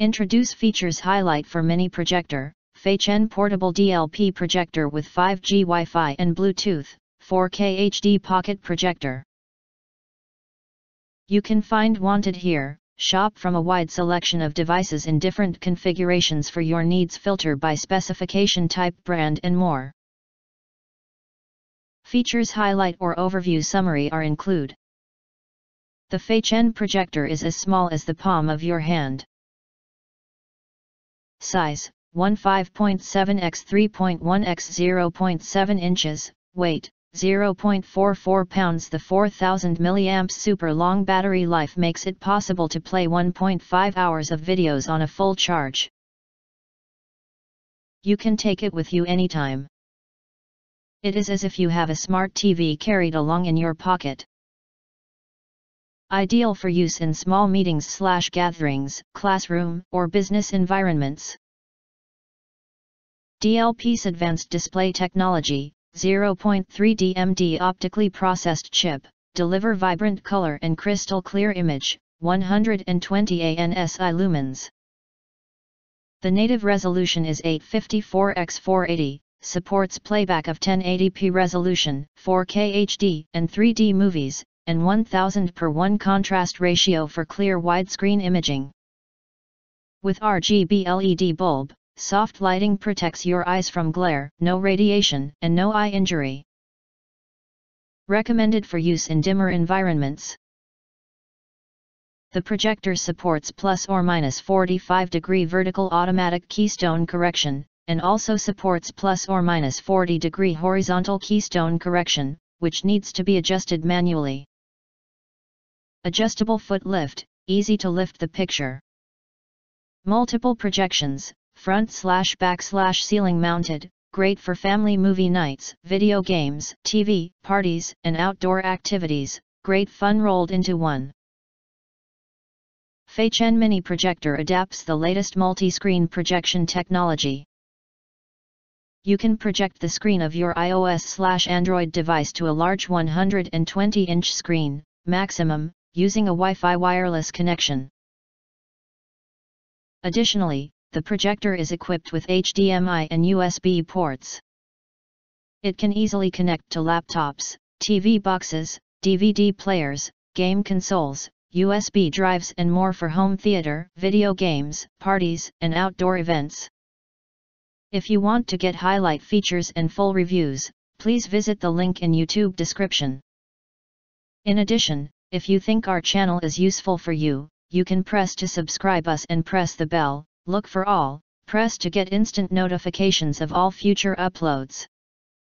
Introduce features highlight for mini projector, Feichen portable DLP projector with 5G Wi-Fi and Bluetooth, 4K HD pocket projector. You can find wanted here, shop from a wide selection of devices in different configurations for your needs, filter by specification type, brand and more. Features highlight or overview summary are include. The Feichen projector is as small as the palm of your hand. Size, 15.7 × 3.1 × 0.7 inches, weight, 0.44 pounds. The 4000 mAh super long battery life makes it possible to play 1.5 hours of videos on a full charge. You can take it with you anytime. It is as if you have a smart TV carried along in your pocket. Ideal for use in small meetings/gatherings, classroom, or business environments. DLP's advanced display technology, 0.3D MD optically processed chip, deliver vibrant color and crystal clear image, 120 ANSI lumens. The native resolution is 854 × 480, supports playback of 1080p resolution, 4K HD and 3D movies, and 1000:1 contrast ratio for clear widescreen imaging. With RGB LED bulb, soft lighting protects your eyes from glare, no radiation, and no eye injury. Recommended for use in dimmer environments. The projector supports ±45° vertical automatic keystone correction, and also supports ±40° horizontal keystone correction, which needs to be adjusted manually. Adjustable foot lift, easy to lift the picture. Multiple projections, front/back/ceiling mounted, great for family movie nights, video games, TV, parties, and outdoor activities, great fun rolled into one. Feichen mini projector adapts the latest multi-screen projection technology. You can project the screen of your iOS/Android device to a large 120-inch screen, maximum, using a Wi-Fi wireless connection. Additionally, the projector is equipped with HDMI and USB ports. It can easily connect to laptops, TV boxes, DVD players, game consoles, USB drives and more for home theater, video games, parties, and outdoor events. If you want to get highlight features and full reviews, please visit the link in YouTube description. In addition, if you think our channel is useful for you, you can press to subscribe us and press the bell, look for all, press to get instant notifications of all future uploads.